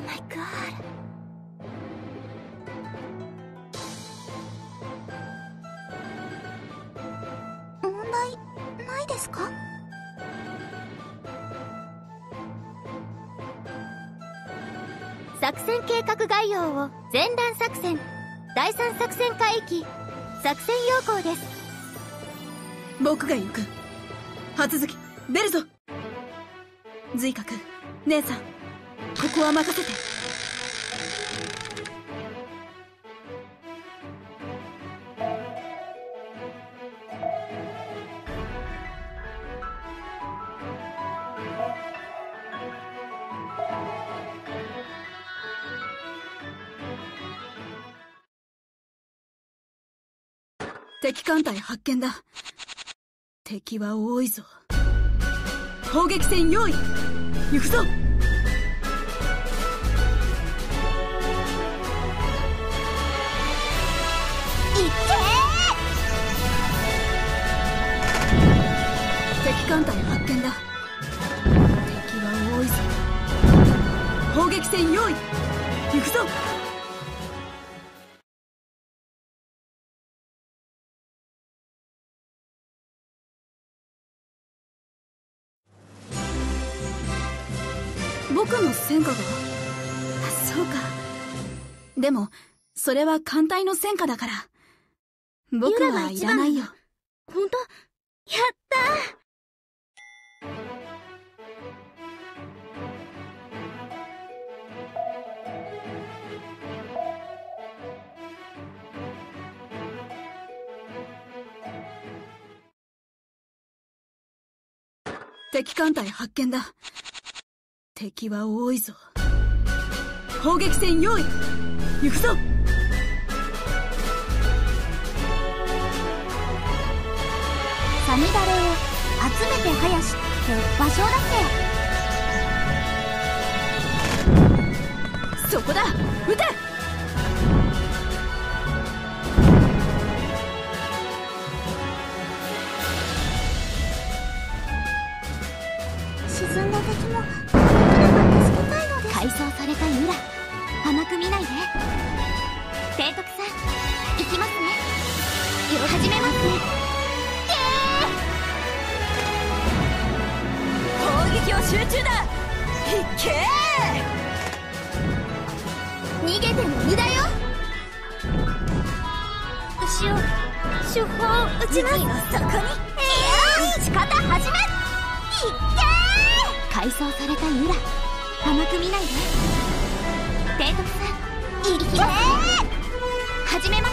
my god.問題ないですか？作戦計画概要を全乱作戦第3作戦海域作戦要項です。僕が行く。Hatsuzuki、出るぞ。Zuikaku、姉さん、ここは任せて。敵艦隊発見だ。敵は多いぞ。砲撃戦用意。行くぞ。行け。敵艦隊発見だ。敵は多いぞ。砲撃戦用意。行くぞ。戦果が、そうか。でもそれは艦隊の戦果だから僕はいらないよ。本当？やったー。敵艦隊発見だ。敵は多いぞ。砲撃戦用意。行くぞ。サミダレを集めてはやしって場所だって。そこだ。撃て。沈んだ敵も改装されたユラ、甘く見ないで。提督さん、行きますね。よろしく。始めますね。攻撃を集中だ。いけー。逃げても無駄よ。牛を手法を打ちます。そこに打ち方始め。いけー。改装されたユラ、甘く見ないで。提督さん、いきます。始めます。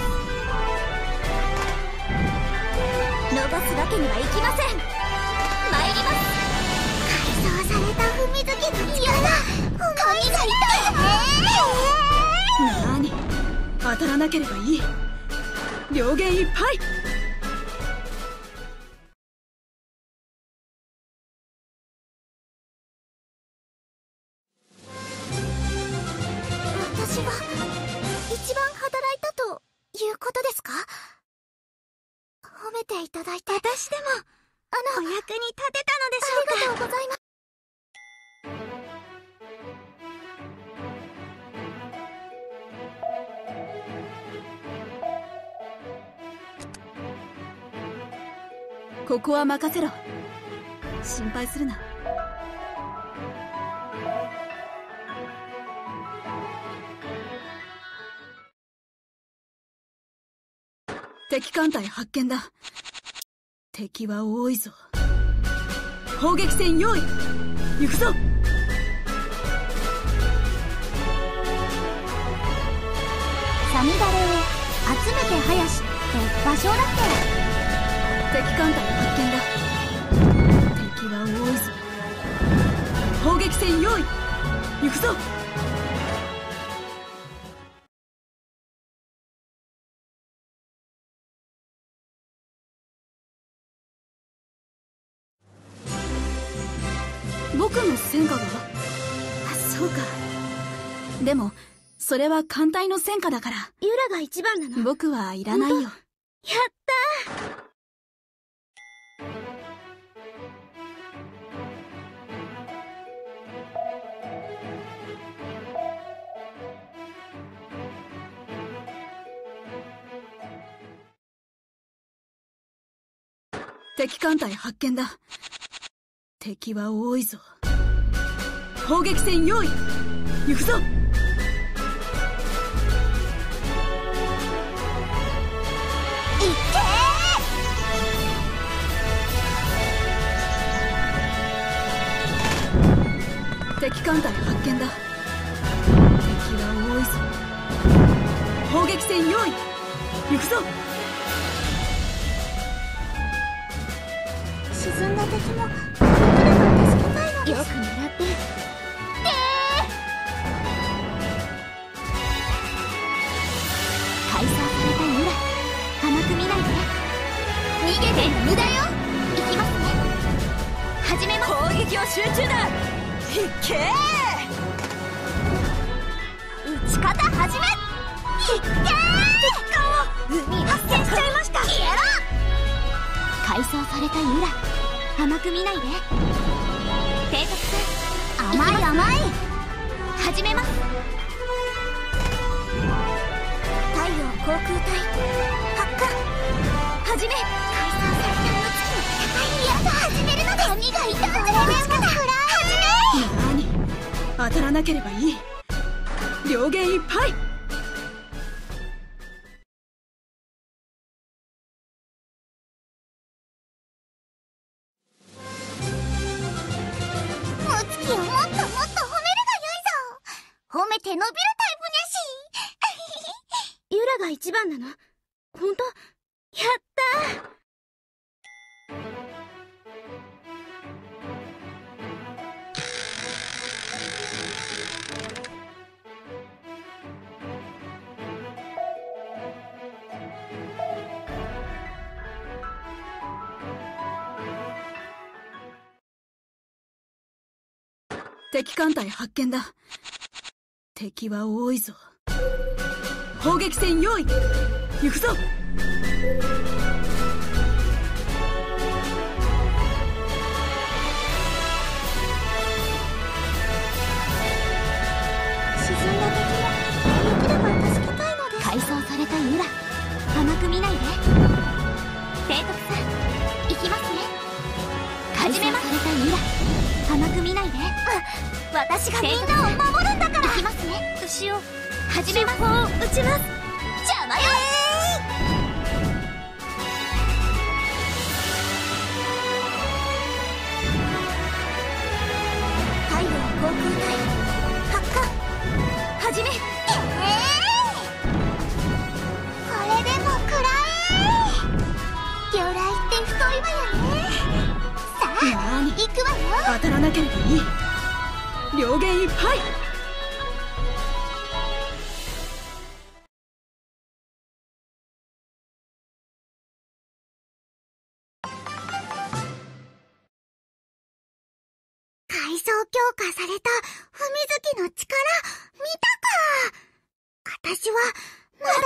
逃すわけにはいきません。参ります。改装された文月の力、髪が痛いね。なに、当たらなければいい。両弦いっぱい。いただいて。私でもお役に立てたのでしょうか。ありがとうございます。ここは任せろ。心配するな。敵艦隊発見だ。敵は多いぞ。砲撃戦用意。行くぞ。サミダレを集めてはやしって場所だって。敵艦隊発見だ。敵は多いぞ。砲撃戦用意。行くぞ。でもそれは艦隊の戦果だからユラが一番なの。僕はいらないよ。やったー。敵艦隊発見だ。敵は多いぞ。砲撃戦用意。行くぞ。行けー。敵艦隊発見だ。敵は多いぞ。砲撃戦用意。行くぞ。沈んだ敵もこの車を助けたいのです。よく狙って。逃げて無駄よ。行きますね。始めます。攻撃を集中だ。いけー。撃ち方始め。いけー。敵艦を発見しちゃいました。消えろ。改装されたユラ、甘く見ないで。帝国さん、甘い甘い。始めます。太陽航空隊発艦。はじめ。当たらなければいい。両弦いっぱい。むつきをもっともっと褒めるがよいぞ。褒めて伸びるタイプにゃし。ゆらが一番なの。ほんと？やったー。敵艦隊発見だ。敵は多いぞ。砲撃戦用意。行くぞ。私がみんなを守るんだから。行きますね。牛を始めます。砲を撃ちます。邪魔よ。太陽航空隊発艦。はじめ。これでも暗い。魚雷って太いわよね。さあ行くわよ。当たらなければいい。両弦いっぱい。改装強化された文月の力見たか。私はまだまだ強くなるんだから。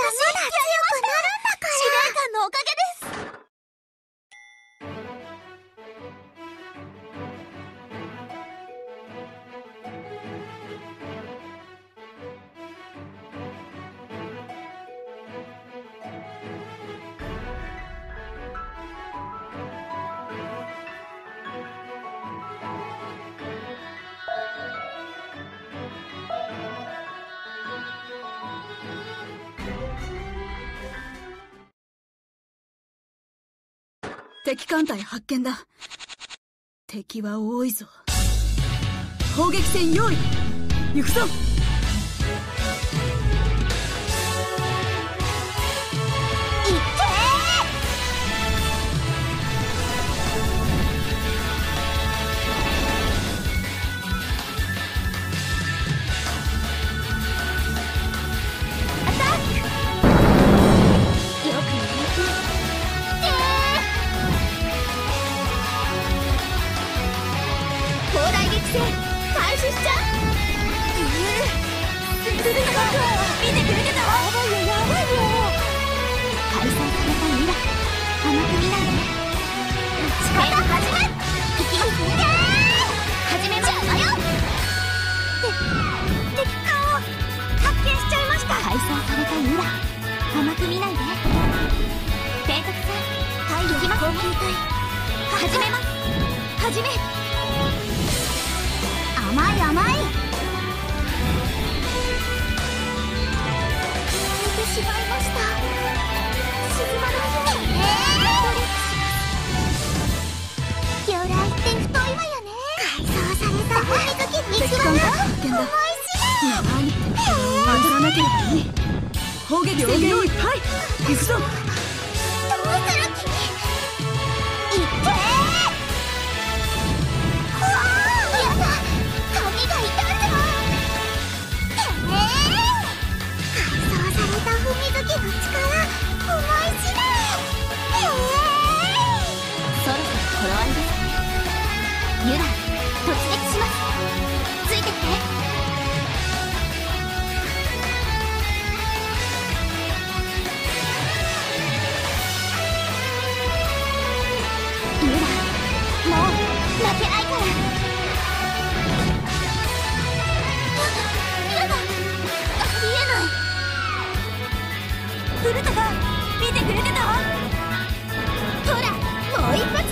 司令官のおかげです。敵艦隊発見だ。敵は多いぞ。砲撃戦用意。行くぞ。甘く見ないで。帝国さん、行きますね。始めます。始め。甘い甘い。消えてしまいました。静まないよ。魚雷って太いわよね。改装された骨抜き肉はな。面白い。当たらなければいい。砲撃音量いっぱい。行くぞ。どうする気。行って。怖い。やだ。髪が痛んだ。改装された骨抜きの力。思い知れ。そろそろ頃合いです。ユラ、突撃します。ついてきて。ユラ、もう負けないから。やだ、ありえない。ブルタが見てくれてた。ほら、もう一発。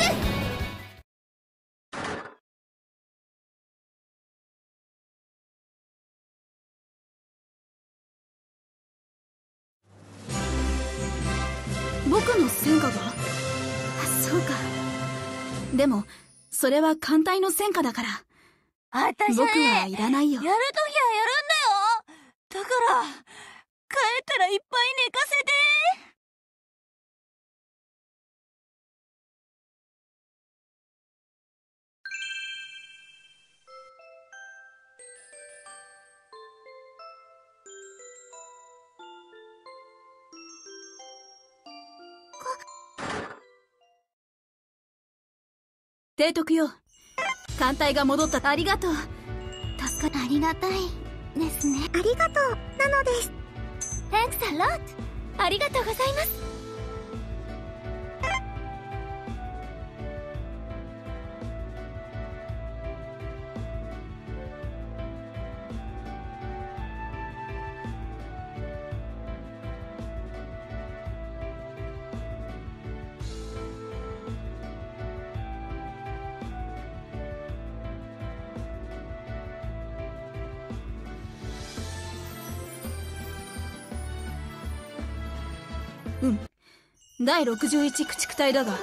でも、それは艦隊の戦果だから。私はね、僕はいらないよ。やるときはやるんだよ。だから、帰ったらいっぱい寝かせて。提督よ、艦隊が戻った。ありがとう。助かっ、ありがたいですね。ありがとうなのです。 Thanks a lot。 ありがとうございます。第61駆逐隊だが